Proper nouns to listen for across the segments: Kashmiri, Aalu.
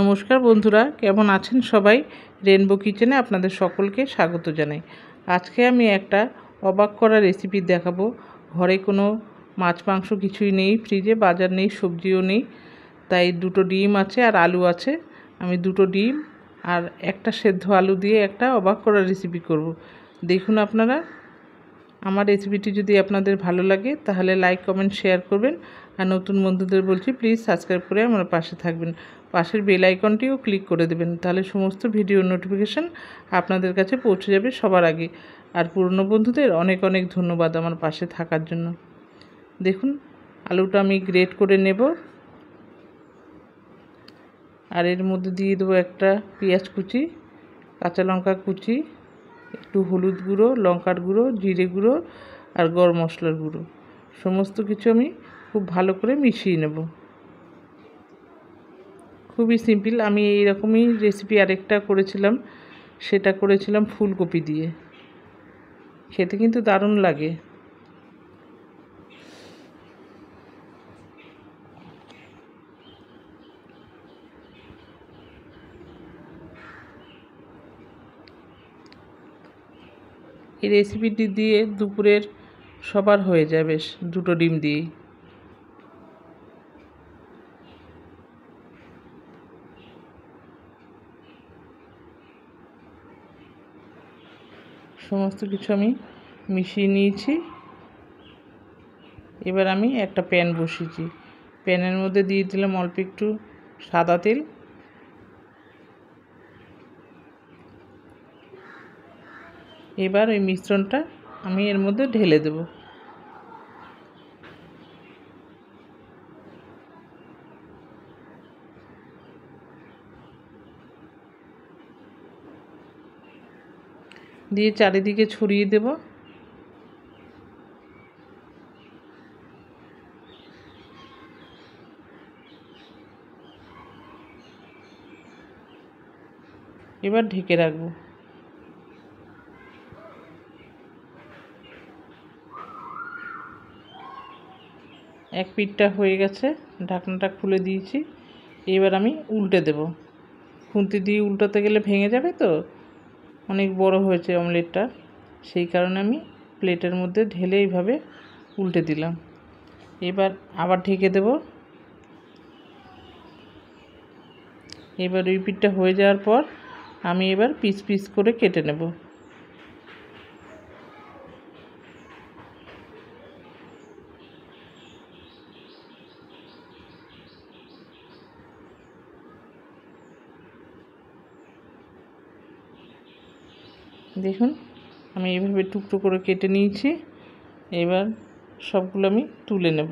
নমস্কার বন্ধুরা, কেমন আছেন সবাই? রেইনবো কিচেনে আপনাদের সকলকে স্বাগত জানাই। আজকে আমি একটা অবাক করা রেসিপি দেখাবো। ঘরে কোনো মাছ মাংস কিছুই নেই, ফ্রিজে বাজার নেই, সবজিও নেই, তাই দুটো ডিম আছে আর আলু আছে। আমি দুটো ডিম আর একটা সেদ্ধ আলু দিয়ে একটা অবাক করা রেসিপি করব। দেখুন আপনারা, আমার রেসিপিটি যদি আপনাদের ভালো লাগে তাহলে লাইক কমেন্ট শেয়ার করবেন, আর নতুন বন্ধুদের বলছি প্লিজ সাবস্ক্রাইব করে আমার পাশে থাকবেন, পাশের বেল আইকনটিও ক্লিক করে দেবেন, তাহলে সমস্ত ভিডিও নোটিফিকেশান আপনাদের কাছে পৌঁছে যাবে সবার আগে। আর পুরনো বন্ধুদের অনেক অনেক ধন্যবাদ আমার পাশে থাকার জন্য। দেখুন, আলুটা আমি গ্রেট করে নেব, আর এর মধ্যে দিয়ে দেবো একটা পেঁয়াজ কুচি, কাঁচা লঙ্কা কুচি, একটু হলুদ গুঁড়ো, লঙ্কার গুঁড়ো, জিরে গুঁড়ো আর গরম মশলার গুঁড়ো, সমস্ত কিছু আমি খুব ভালো করে মিশিয়ে নেব। খুবই সিম্পল। আমি এইরকমই রেসিপি আরেকটা করেছিলাম, সেটা করেছিলাম ফুলকপি দিয়ে, খেতে কিন্তু দারুণ লাগে। এই রেসিপিটি দিয়ে দুপুরের সবার হয়ে যায় বেশ, দুটো ডিম দিয়েই। সমস্ত কিছু আমি মিশিয়ে নিয়েছি। এবার আমি একটা প্যান বসিয়েছি, প্যানের মধ্যে দিয়ে দিলাম অল্প একটু সাদা তেল, এবার ওই মিশ্রণটা আমি এর মধ্যে ঢেলে দেব। দিয়ে চারিদিকে ছড়িয়ে দেব। এবার ঢেকে রাখবো। এক পিঠটা হয়ে গেছে, ঢাকনাটা খুলে দিয়েছি। এবার আমি উল্টে দেব, খুন্তি দিয়ে উল্টাতে গেলে ভেঙে যাবে, তো অনেক বড় হয়েছে অমলেটটা, সেই কারণে আমি প্লেটের মধ্যে ঢেলে এইভাবে উল্টে দিলাম। এবার আবার ঢেকে দেব। এবার ওই পিঠটা হয়ে যাওয়ার পর আমি এবার পিস পিস করে কেটে নেব। দেখুন, আমি এইভাবে টুকরো করে কেটে নিয়েছি। এবার সবগুলো আমি তুলে নেব।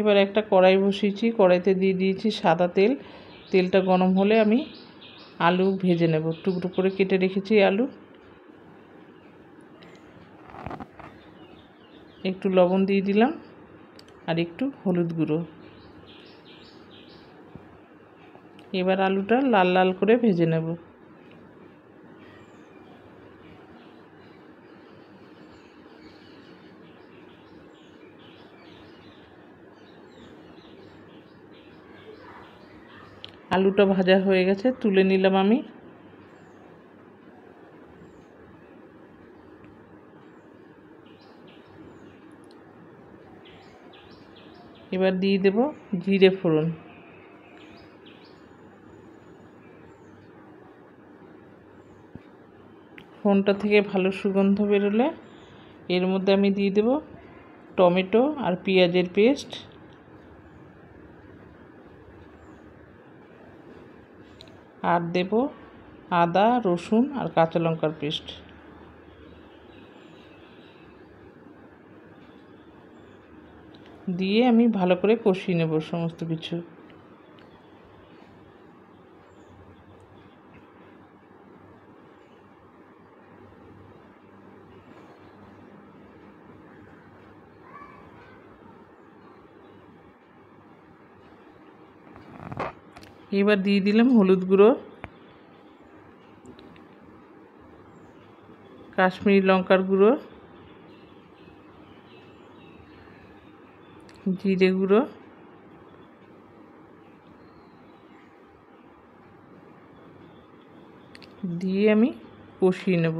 এবার একটা কড়াই বসিয়েছি, কড়াইতে দিয়ে দিয়েছি সাদা তেল, তেলটা গরম হলে আমি আলু ভেজে নেব। টুকরো করে কেটে রেখেছি আলু, একটু লবণ দিয়ে দিলাম আর একটু হলুদ গুঁড়ো। এবার আলুটা লাল লাল করে ভেজে নেব। আলুটা ভাজা হয়ে গেছে, তুলে নিলাম আমি। এবার দিয়ে দেব জিরে ফোড়ন, ফোড়নটা থেকে ভালো সুগন্ধ বেরোলে এর মধ্যে আমি দিয়ে দেব টমেটো আর পেঁয়াজের পেস্ট, আর দেব আদা, রসুন আর কাঁচা লঙ্কার পেস্ট। দিয়ে আমি ভালো করে কষিয়ে নেব সমস্ত কিছু। এবার দিয়ে দিলাম হলুদ গুঁড়ো, কাশ্মীরি লঙ্কার গুঁড়ো, জিরে গুঁড়ো, দিয়ে আমি কষিয়ে নেব।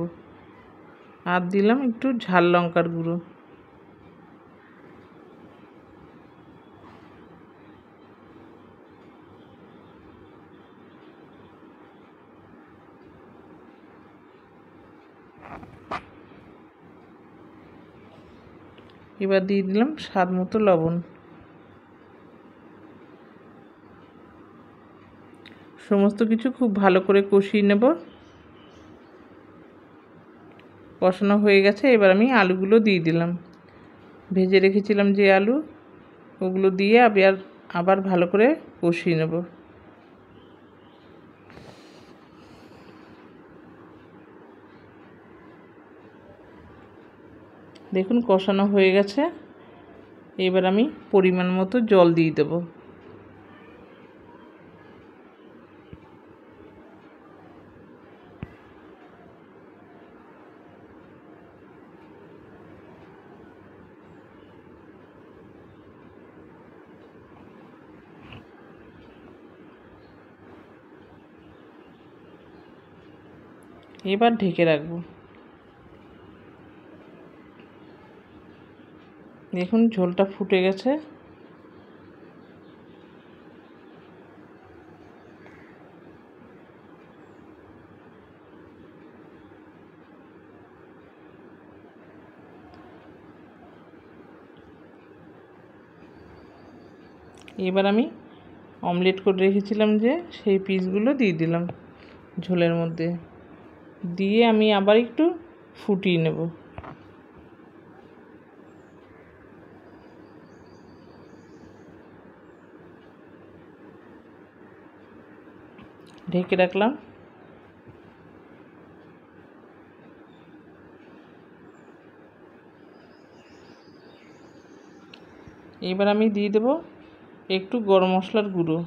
আর দিলাম একটু ঝাল লঙ্কার গুঁড়ো। এবার দিয়ে দিলাম স্বাদ মতো লবণ। সমস্ত কিছু খুব ভালো করে কষিয়ে নেব। কষানো হয়ে গেছে। এবার আমি আলুগুলো দিয়ে দিলাম, ভেজে রেখেছিলাম যে আলু, ওগুলো দিয়ে আবার ভালো করে কষিয়ে নেব। দেখুন কষানো হয়ে গেছে। এবার আমি পরিমাণ মতো জল দিয়ে দেব। এবার ঢেকে রাখবো। দেখুন ঝোলটা ফুটে গেছে। এবার আমি অমলেট করে রেখেছিলাম যে, সেই পিসগুলো দিয়ে দিলাম ঝোলের মধ্যে, দিয়ে আমি আবার একটু ফুটিয়ে নেব। ঢেকে রাখলাম। এবার আমি দিয়ে দেব একটু গরম মশলার গুঁড়ো।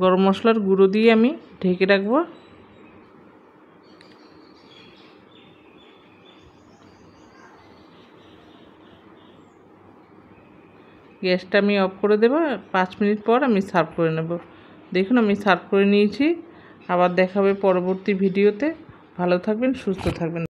গরম মশলার গুঁড়ো দিয়ে আমি ঢেকে রাখবো। গ্যাসটা আমি অফ করে দেবো। 5 মিনিট পর আমি সার্ভ করে নেব। দেখুন আমি সার্ভ করে নিয়েছি। আবার দেখা হবে পরবর্তী ভিডিওতে। ভালো থাকবেন, সুস্থ থাকবেন।